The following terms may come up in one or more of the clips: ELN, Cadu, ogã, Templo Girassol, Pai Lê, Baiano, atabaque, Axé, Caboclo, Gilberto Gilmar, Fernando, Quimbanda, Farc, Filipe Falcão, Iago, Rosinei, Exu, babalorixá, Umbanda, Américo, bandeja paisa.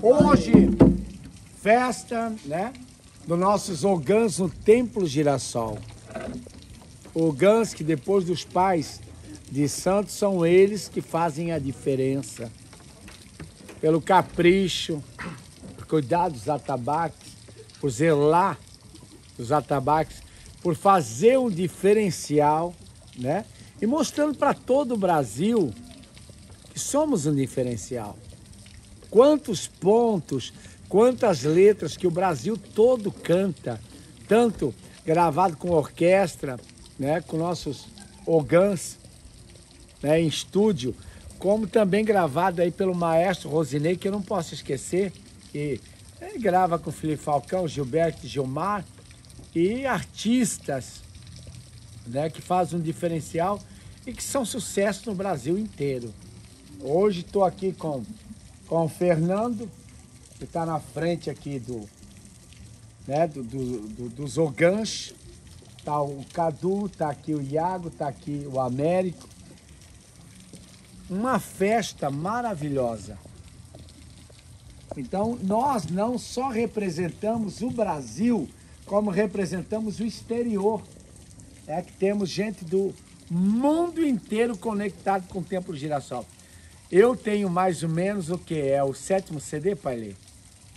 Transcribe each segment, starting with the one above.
Hoje, festa, né, dos nossos ogãs no Templo Girassol. Ogãs que depois dos pais de santos são eles que fazem a diferença. Pelo capricho, por cuidar dos atabaques, por zelar dos atabaques, por fazer um diferencial, né, e mostrando para todo o Brasil que somos um diferencial. Quantos pontos, quantas letras que o Brasil todo canta, tanto gravado com orquestra, né, com nossos ogãs, né, em estúdio, como também gravado aí pelo maestro Rosinei, que eu não posso esquecer, que ele grava com o Filipe Falcão, Gilberto Gilmar, e artistas, né, que fazem um diferencial e que são sucesso no Brasil inteiro. Hoje estou aqui com o Fernando, que está na frente aqui dos ogãs. Está o Cadu, está aqui o Iago, está aqui o Américo. Uma festa maravilhosa. Então, nós não só representamos o Brasil, como representamos o exterior. É que temos gente do mundo inteiro conectado com o Templo Girassol. Eu tenho mais ou menos o que? É o 7º CD, Pai Lê?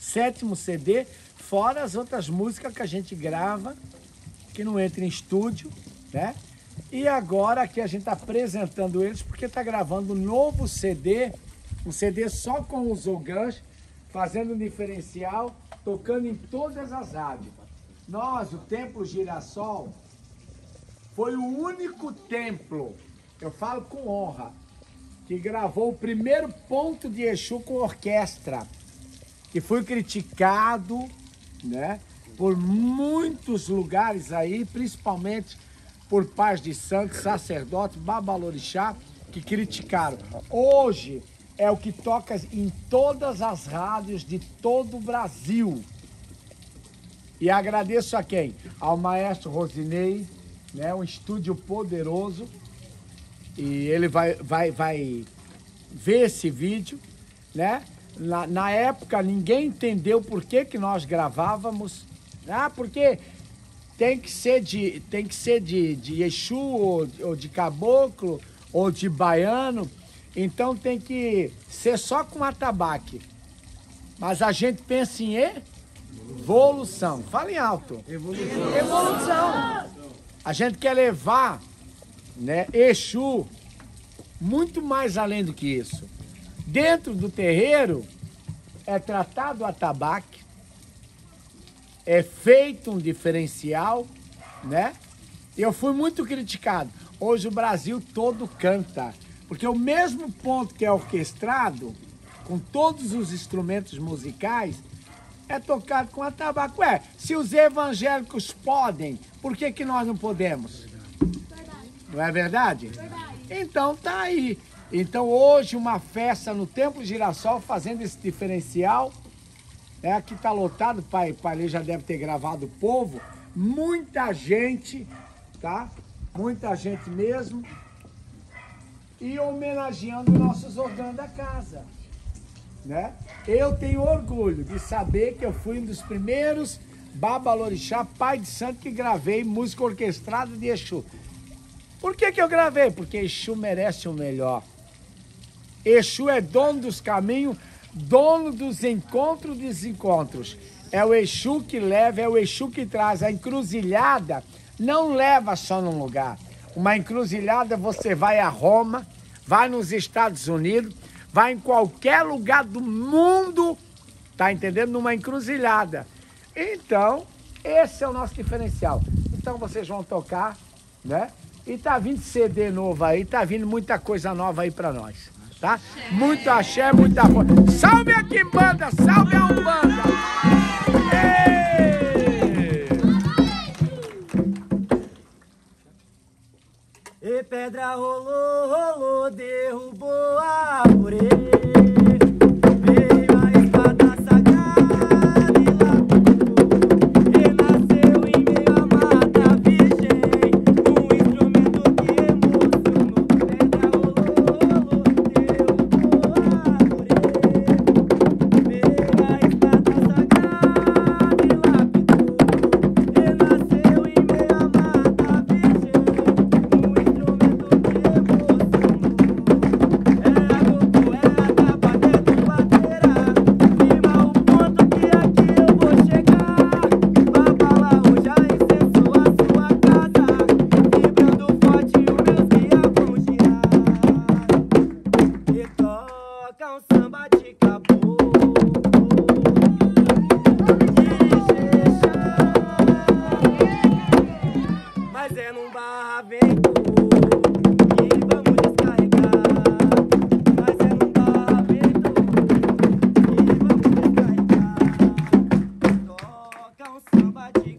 7º CD, fora as outras músicas que a gente grava, que não entra em estúdio, né? E agora aqui a gente está apresentando eles, porque está gravando um novo CD, um CD só com os ogãs, fazendo um diferencial, tocando em todas as áreas. Nós, o Templo Girassol, foi o único templo, eu falo com honra, que gravou o primeiro ponto de Exu com orquestra, que foi criticado, né, por muitos lugares aí, principalmente por pais de santos, sacerdotes, babalorixá, que criticaram. Hoje é o que toca em todas as rádios de todo o Brasil. E agradeço a quem? Ao maestro Rosinei, né, um estúdio poderoso. E ele vai ver esse vídeo, né? Na época, ninguém entendeu por que nós gravávamos. Ah, porque tem que ser de Exu, ou de caboclo, ou de baiano. Então tem que ser só com atabaque. Mas a gente pensa em evolução. Fala em alto. Evolução. Evolução. A gente quer levar, né, Exu muito mais além do que isso. Dentro do terreiro é tratado o atabaque, é feito um diferencial, né? Eu fui muito criticado. Hoje o Brasil todo canta, porque o mesmo ponto que é orquestrado, com todos os instrumentos musicais, é tocado com atabaque. Ué, se os evangélicos podem, por que nós não podemos? Não é verdade? Verdade? Então tá aí. Então hoje uma festa no Templo Girassol fazendo esse diferencial. É, aqui tá lotado, pai Lê já deve ter gravado o povo. Muita gente, tá? Muita gente mesmo. E homenageando nossos ogãs da casa, né? Eu tenho orgulho de saber que eu fui um dos primeiros babalorixá, pai de santo, que gravei música orquestrada de Exu. Por que eu gravei? Porque Exu merece o melhor. Exu é dono dos caminhos, dono dos encontros e desencontros. É o Exu que leva, é o Exu que traz. A encruzilhada não leva só num lugar. Uma encruzilhada você vai a Roma, vai nos Estados Unidos, vai em qualquer lugar do mundo, tá entendendo? Numa encruzilhada. Então, esse é o nosso diferencial. Então vocês vão tocar, né? E tá vindo CD novo aí, tá vindo muita coisa nova aí pra nós, tá? Muito axé, muita força. Salve a Quimbanda, salve a Umbanda! E pedra rolou, rolou, derrubou a árvore. é um samba de caboclo. Mas é num barra vento que vamos descarregar. Mas é num barra vento que vamos descarregar. Toca um samba de caboclo. Mas é num barra vento que vamos descarregar. Mas é num barra vento que vamos descarregar.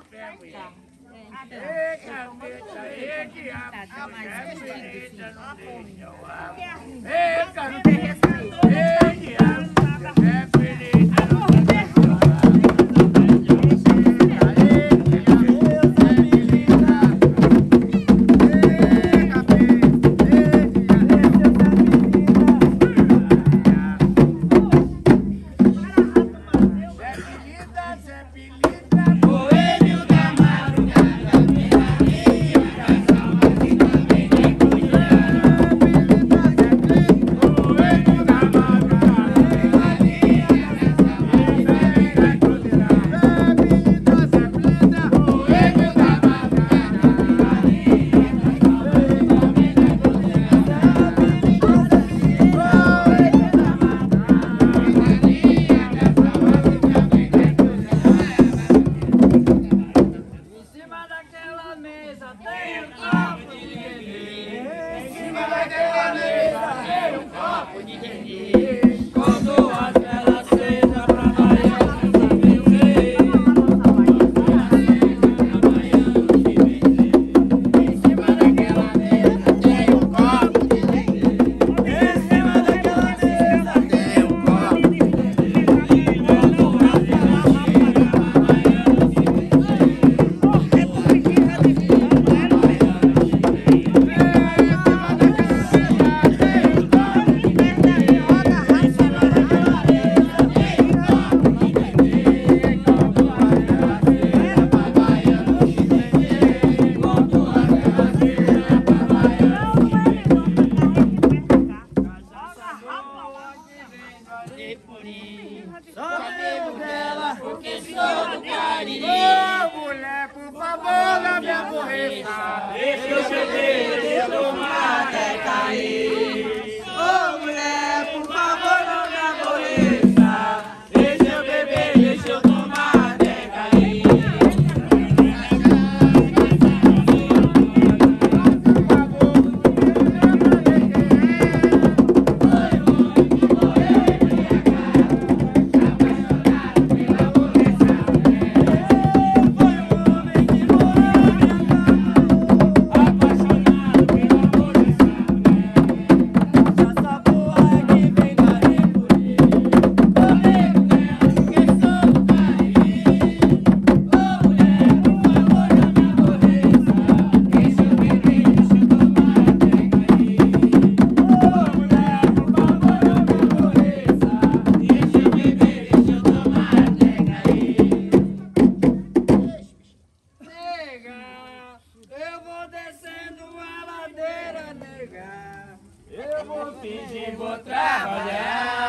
Tá. Tá mais fugido, assim. Não tem respeito. Eu vou pedir, vou trabalhar.